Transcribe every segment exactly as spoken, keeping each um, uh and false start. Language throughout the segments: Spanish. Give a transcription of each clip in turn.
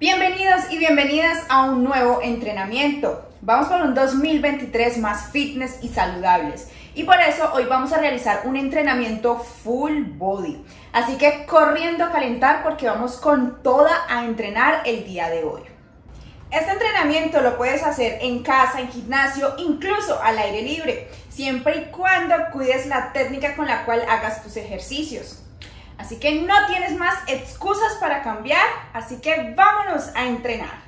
Bienvenidos y bienvenidas a un nuevo entrenamiento. Vamos por un dos mil veintitrés más fitness y saludables. Y por eso hoy vamos a realizar un entrenamiento full body. Así que corriendo a calentar porque vamos con toda a entrenar el día de hoy. Este entrenamiento lo puedes hacer en casa, en gimnasio, incluso al aire libre, siempre y cuando cuides la técnica con la cual hagas tus ejercicios. Así que no tienes más excusas para cambiar, así que vámonos a entrenar.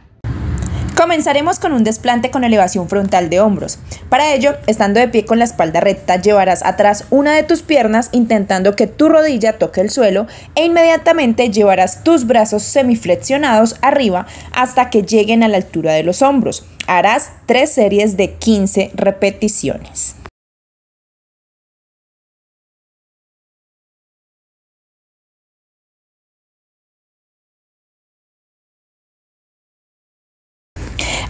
Comenzaremos con un desplante con elevación frontal de hombros. Para ello, estando de pie con la espalda recta, llevarás atrás una de tus piernas intentando que tu rodilla toque el suelo e inmediatamente llevarás tus brazos semiflexionados arriba hasta que lleguen a la altura de los hombros. Harás tres series de quince repeticiones.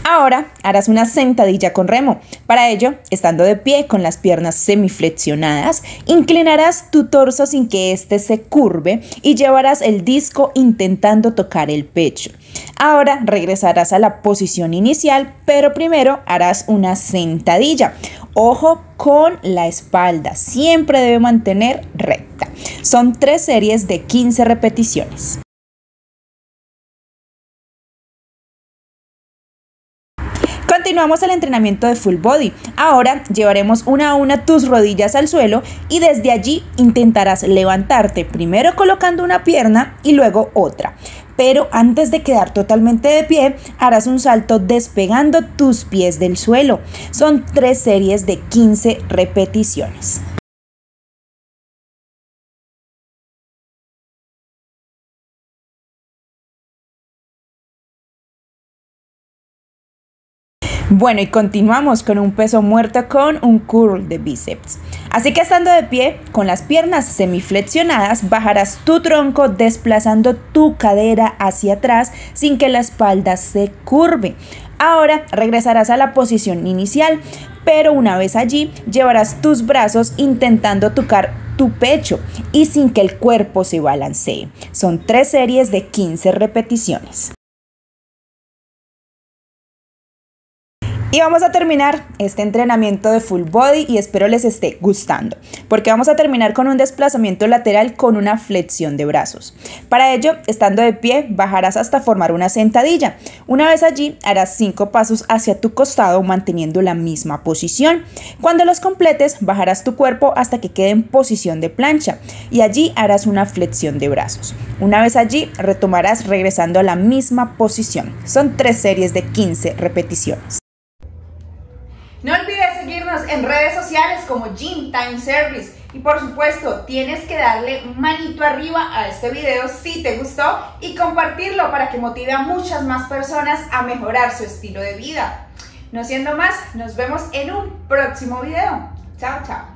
Ahora harás una sentadilla con remo. Para ello, estando de pie con las piernas semiflexionadas, inclinarás tu torso sin que éste se curve y llevarás el disco intentando tocar el pecho. Ahora regresarás a la posición inicial, pero primero harás una sentadilla. Ojo con la espalda, siempre debe mantener recta. Son tres series de quince repeticiones. Continuamos el entrenamiento de full body. Ahora llevaremos una a una tus rodillas al suelo y desde allí intentarás levantarte, primero colocando una pierna y luego otra. Pero antes de quedar totalmente de pie, harás un salto despegando tus pies del suelo. Son tres series de quince repeticiones. Bueno, y continuamos con un peso muerto con un curl de bíceps. Así que estando de pie, con las piernas semiflexionadas, bajarás tu tronco desplazando tu cadera hacia atrás sin que la espalda se curve. Ahora regresarás a la posición inicial, pero una vez allí, llevarás tus brazos intentando tocar tu pecho y sin que el cuerpo se balancee. Son tres series de quince repeticiones. Y vamos a terminar este entrenamiento de full body y espero les esté gustando, porque vamos a terminar con un desplazamiento lateral con una flexión de brazos. Para ello, estando de pie, bajarás hasta formar una sentadilla. Una vez allí, harás cinco pasos hacia tu costado manteniendo la misma posición. Cuando los completes, bajarás tu cuerpo hasta que quede en posición de plancha y allí harás una flexión de brazos. Una vez allí, retomarás regresando a la misma posición. Son tres series de quince repeticiones. No olvides seguirnos en redes sociales como Gym Time Service y por supuesto tienes que darle manito arriba a este video si te gustó y compartirlo para que motive a muchas más personas a mejorar su estilo de vida. No siendo más, nos vemos en un próximo video. Chao, chao.